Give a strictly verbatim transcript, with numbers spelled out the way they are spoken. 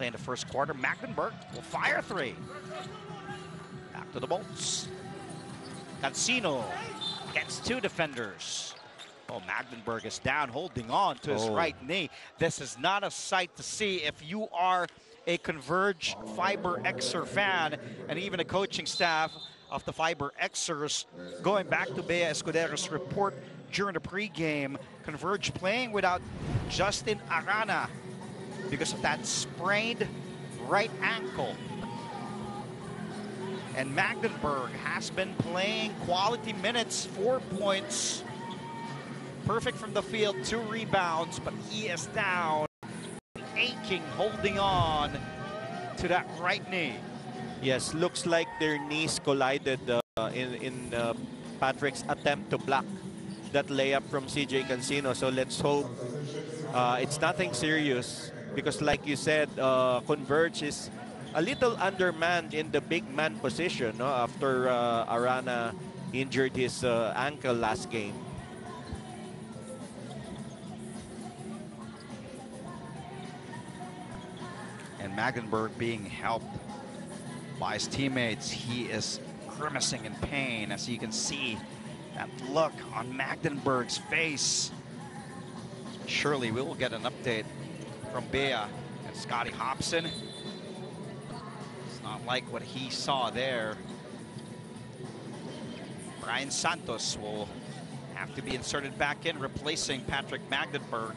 play in the first quarter. Maagdenberg will fire three. Back to the Bolts. Cansino against two defenders. Oh, Maagdenberg is down, holding on to his oh. right knee. This is not a sight to see if you are a Converge Fiber Xer fan, and even a coaching staff of the Fiber Xers. Going back to Bea Escudero's report during the pregame, Converge playing without Justin Arana because of that sprained right ankle. And Maagdenberg has been playing quality minutes, four points, perfect from the field, two rebounds, but he is down, aching, holding on to that right knee. Yes, looks like their knees collided uh, in, in uh, Patrick's attempt to block that layup from C J Cansino. So let's hope uh, it's nothing serious, because like you said, uh, Converge is a little undermanned in the big man position, no? After uh, Arana injured his uh, ankle last game. And Maagdenberg being helped by his teammates. He is grimacing in pain, as you can see that look on Maagdenberg's face. Surely we will get an update from Bea and Scotty Hobson. It's not like what he saw there. Brian Santos will have to be inserted back in, replacing Patrick Maagdenberg.